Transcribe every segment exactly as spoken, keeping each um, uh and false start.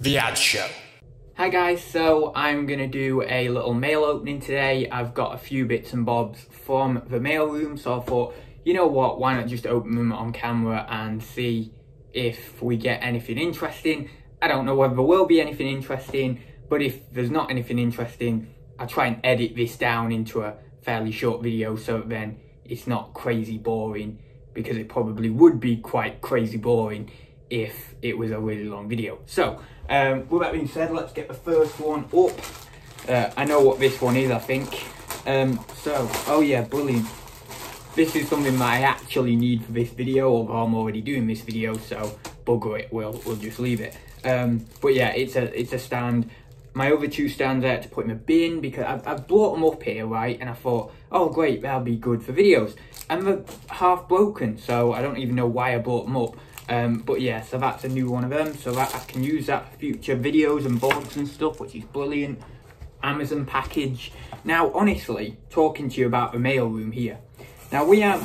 The Ad Show. Hi guys, so I'm going to do a little mail opening today. I've got a few bits and bobs from the mail room, so I thought, you know what, why not just open them on camera and see if we get anything interesting. I don't know whether there will be anything interesting, but if there's not anything interesting, I'll try and edit this down into a fairly short video so that then it's not crazy boring, because it probably would be quite crazy boring if it was a really long video. So um with that being said, let's get the first one up. uh, I know what this one is, I think. Um so, oh yeah, brilliant. This is something that I actually need for this video, although I'm already doing this video, so bugger it, we'll we'll just leave it. Um but yeah, it's a it's a stand. My other two stands I had to put in a bin because I've, I've brought them up here, right, and I thought, oh great, that'll be good for videos, and they're half broken, so I don't even know why I brought them up. Um, but yeah, so that's a new one of them, so that I can use that for future videos and vlogs and stuff, which is brilliant. Amazon package. Now, honestly, talking to you about the mailroom here. Now, we have,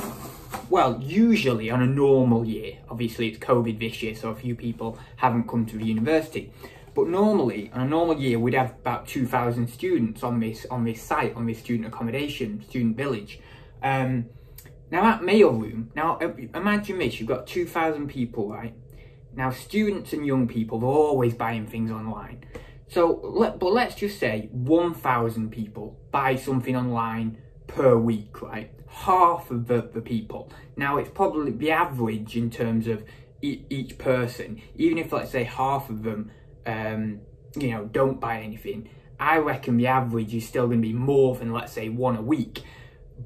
well, usually on a normal year, obviously it's COVID this year, so a few people haven't come to the university. But normally, on a normal year, we'd have about two thousand students on this, on this site, on this student accommodation, student village. Um... Now that mailroom, now imagine this, you've got two thousand people, right? Now students and young people, they're always buying things online. So, let, but let's just say one thousand people buy something online per week, right? Half of the, the people. Now it's probably the average in terms of e each person. Even if, let's say, half of them, um, you know, don't buy anything, I reckon the average is still going to be more than, let's say, one a week.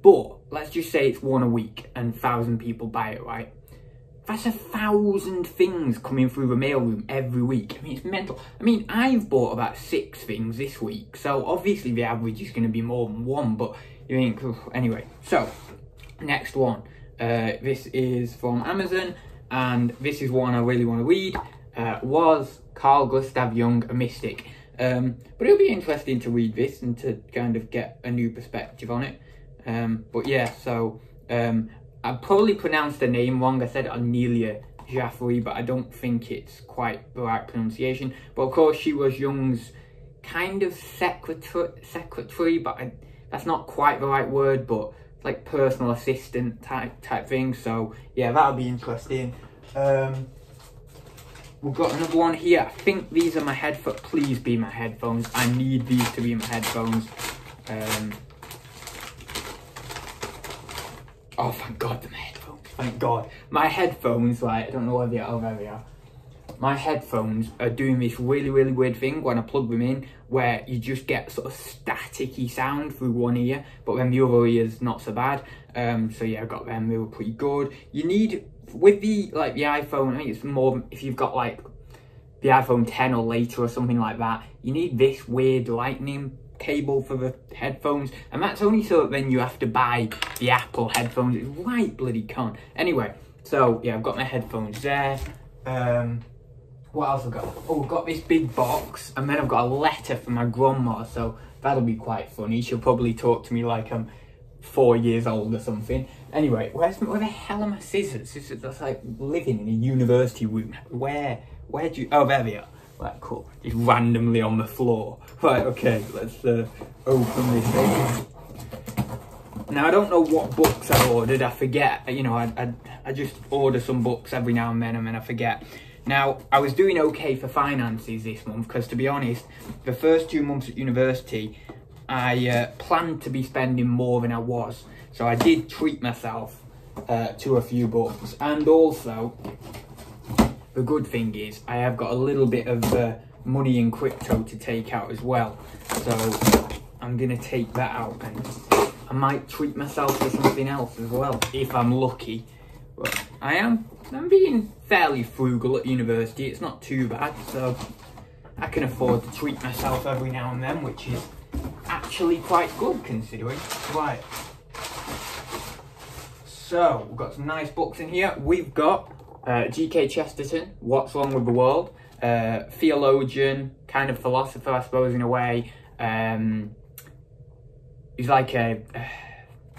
But let's just say it's one a week and one thousand people buy it, right? That's a thousand things coming through the mailroom every week. I mean, it's mental. I mean, I've bought about six things this week, so obviously the average is going to be more than one, but you think, anyway. So, next one. Uh, this is from Amazon, and this is one I really want to read. Uh, was Carl Gustav Jung a mystic? Um, but it'll be interesting to read this and to kind of get a new perspective on it. Um, but yeah, so um, I probably pronounced the name wrong. I said Amelia Jaffrey, but I don't think it's quite the right pronunciation. But of course, she was Jung's kind of secretary, secretary but I, that's not quite the right word, but like personal assistant type, type thing. So yeah, that'll be interesting. Um, we've got another one here. I think these are my headphones. Please be my headphones. I need these to be my headphones. Um... Oh, thank God, my headphones. Thank God. My headphones, like, I don't know where they are. Oh, there they are. My headphones are doing this really, really weird thing when I plug them in, where you just get sort of staticky sound through one ear, but then the other ear's not so bad. Um, so yeah, I got them. They were pretty good. You need, with the, like, the iPhone, I think it's more, if you've got, like, the iPhone ten or later or something like that, you need this weird lightning cable for the headphones, and that's only so that then you have to buy the Apple headphones. It's right bloody con. Anyway, so yeah, I've got my headphones there. Um what else I've got? Oh, I've got this big box, and then I've got a letter from my grandma, so that'll be quite funny. She'll probably talk to me like I'm four years old or something. Anyway, where's where the hell are my scissors? This is, that's like living in a university room. Where where do you, oh there they are. Right, cool. Just randomly on the floor. Right, okay, let's uh, open this thing. Now, I don't know what books I ordered. I forget, you know, I, I, I just order some books every now and then, and then I forget. Now, I was doing okay for finances this month, because to be honest, the first two months at university, I uh, planned to be spending more than I was. So I did treat myself uh, to a few books, and also, the good thing is I have got a little bit of uh, money in crypto to take out as well, so I'm gonna take that out, and I might treat myself to something else as well if I'm lucky. But I am I'm being fairly frugal at university. It's not too bad, so I can afford to treat myself every now and then, which is actually quite good considering. Right. So we've got some nice books in here. We've got. Uh, G K Chesterton, What's Wrong with the World? Uh, theologian, kind of philosopher, I suppose, in a way. Um, he's like a, uh,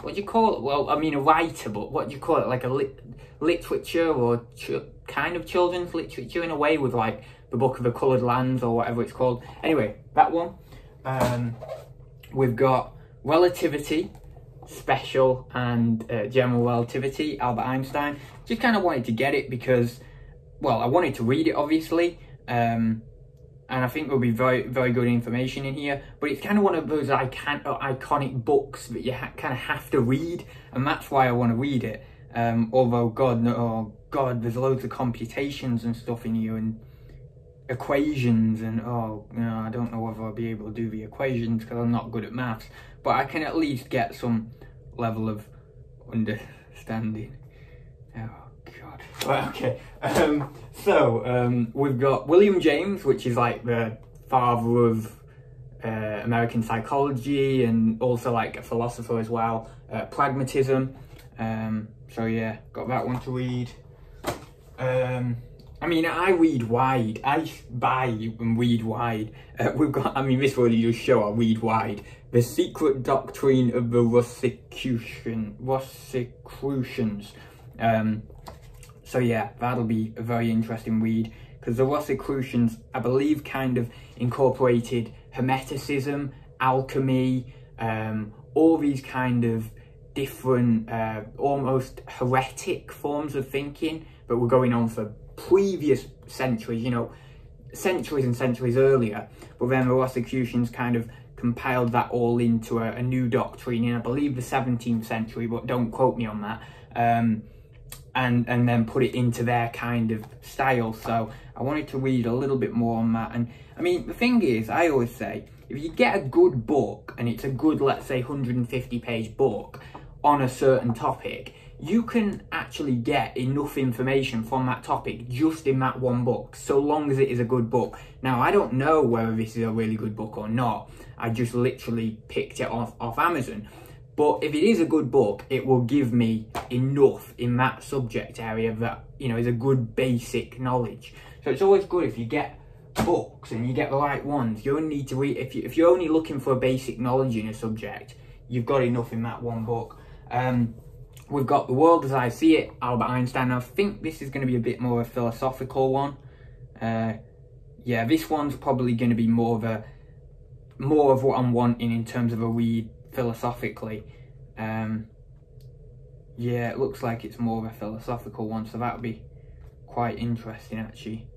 what do you call it? Well, I mean, a writer, but what do you call it? Like a lit literature or ch kind of children's literature in a way, with like the Book of the Coloured Lands or whatever it's called. Anyway, that one. Um, we've got Relativity, Special and uh, General Relativity, Albert Einstein. Just kind of wanted to get it because, well, I wanted to read it obviously, um, and I think there'll be very, very good information in here. But it's kind of one of those icon iconic books that you ha kind of have to read, and that's why I want to read it. Um, although, God, no, oh God, there's loads of computations and stuff in here, and equations, and oh, you know, I don't know whether I'll be able to do the equations because I'm not good at maths. But I can at least get some level of understanding. Oh God. Well, okay. Um, so um, we've got William James, which is like the father of uh, American psychology and also like a philosopher as well. Uh, pragmatism. Um, so yeah, got that one to read. Um, I mean, I read wide. I buy and read wide. Uh, we've got, I mean, this really does show I read wide. The Secret Doctrine of the Rosicrucian, Rosicrucians. Um, so yeah, that'll be a very interesting read, because the Rosicrucians, I believe, kind of incorporated Hermeticism, alchemy, um, all these kind of different, uh, almost heretic forms of thinking that were going on for previous centuries, you know, centuries and centuries earlier. But then the Rosicrucians kind of compiled that all into a, a new doctrine in, I believe, the seventeenth century, but don't quote me on that, um, and, and then put it into their kind of style. So I wanted to read a little bit more on that. And I mean, the thing is, I always say, if you get a good book, and it's a good, let's say, one hundred fifty page book on a certain topic, you can actually get enough information from that topic just in that one book, so long as it is a good book. Now, I don't know whether this is a really good book or not. I just literally picked it off, off Amazon. But if it is a good book, it will give me enough in that subject area that, you know, is a good basic knowledge. So it's always good if you get books and you get the right ones. You only need to read, if, you, if you're only looking for a basic knowledge in a subject, you've got enough in that one book. Um, We've got The World as I See It, Albert Einstein. I think this is going to be a bit more of a philosophical one. Uh, yeah, this one's probably going to be more of a more of what I'm wanting in terms of a read philosophically. Um, yeah, it looks like it's more of a philosophical one, so that would be quite interesting actually.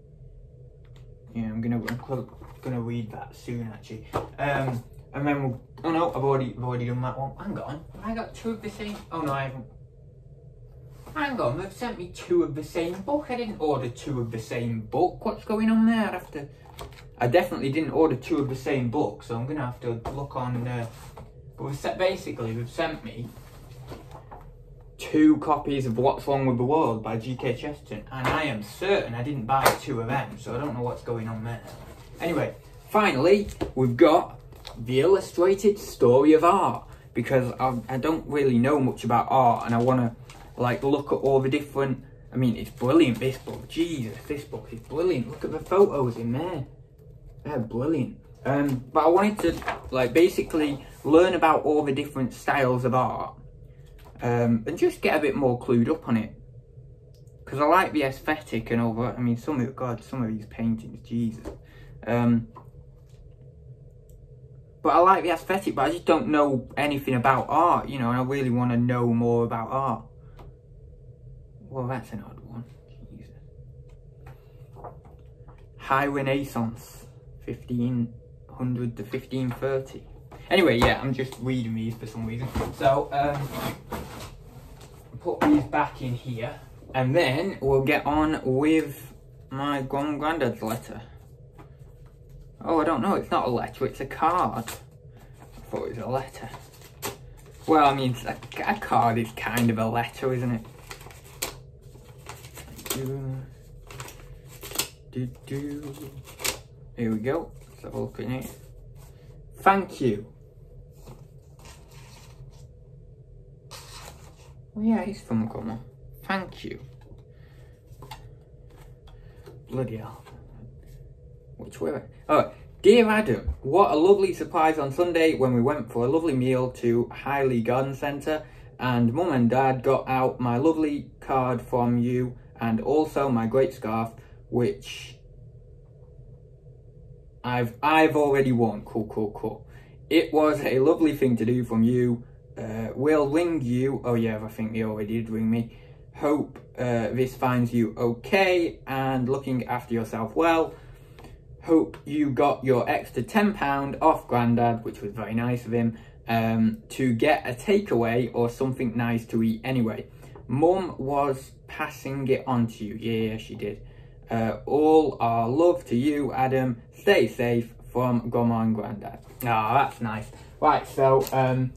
Yeah, I'm gonna I'm gonna read that soon actually. Um, and then we'll. Oh no, I've already, I've already done that one. Hang on, have I got two of the same? Oh no, I haven't. Hang on, they've sent me two of the same book. I didn't order two of the same book. What's going on there? I'd have to... I definitely didn't order two of the same book, so I'm going to have to look on... Uh... But basically, they've sent me two copies of What's Wrong With The World by G K Chesterton, and I am certain I didn't buy two of them, so I don't know what's going on there. Anyway, finally, we've got The Illustrated Story of Art, because I, I don't really know much about art, and I want to like look at all the different, I mean, it's brilliant, this book. Jesus, this book is brilliant. Look at the photos in there, they're brilliant. Um but I wanted to like basically learn about all the different styles of art, um and just get a bit more clued up on it, because I like the aesthetic and all that. I mean, some of God some of these paintings, Jesus. um But I like the aesthetic, but I just don't know anything about art, you know, and I really want to know more about art. Well, that's an odd one. Jesus. High Renaissance, fifteen hundred to fifteen thirty. Anyway, yeah, I'm just reading these for some reason. So, um, put these back in here, and then we'll get on with my granddad's letter. Oh, I don't know, it's not a letter, it's a card. I thought it was a letter. Well, I mean, a, a card is kind of a letter, isn't it? Do-do. Here we go, let's have a look at it. Thank you. Oh yeah, he's from Gomer. Thank you. Bloody hell. Which way? Oh, dear Adam, what a lovely surprise on Sunday when we went for a lovely meal to Highley Garden Centre, and Mum and Dad got out my lovely card from you and also my great scarf, which I've I've already worn. Cool, cool, cool. It was a lovely thing to do from you. Uh, will ring you. Oh yeah, I think they already did ring me. Hope uh, this finds you okay and looking after yourself well. Hope you got your extra ten pounds off Grandad, which was very nice of him, um, to get a takeaway or something nice to eat anyway. Mum was passing it on to you. Yeah, she did. Uh, all our love to you, Adam. Stay safe from Gomer and Grandad. Ah, oh, that's nice. Right, so um,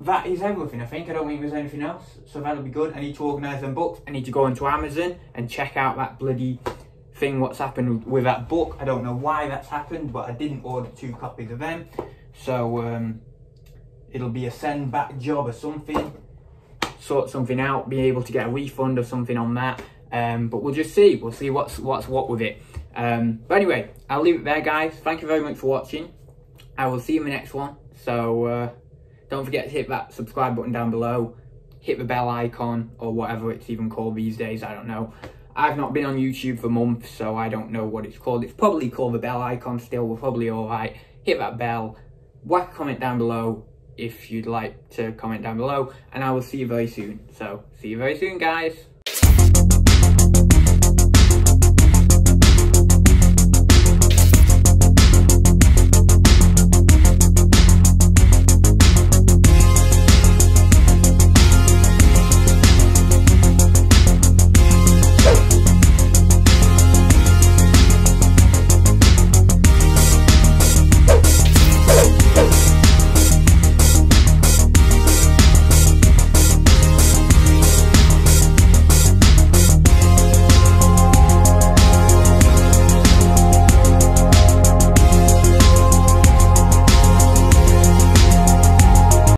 that is everything, I think. I don't think there's anything else. So that'll be good. I need to organise them books. I need to go onto Amazon and check out that bloody thing, what's happened with that book. I don't know why that's happened, but I didn't order two copies of them, so um it'll be a send back job or something, sort something out, be able to get a refund or something on that, um but we'll just see we'll see what's what's what with it. Um but anyway, I'll leave it there, guys. Thank you very much for watching. I will see you in the next one. So uh don't forget to hit that subscribe button down below, hit the bell icon or whatever it's even called these days, I don't know. I've not been on YouTube for months, so I don't know what it's called. It's probably called the bell icon still. We're probably all right. Hit that bell. Whack a comment down below if you'd like to comment down below. And I will see you very soon. So, see you very soon, guys.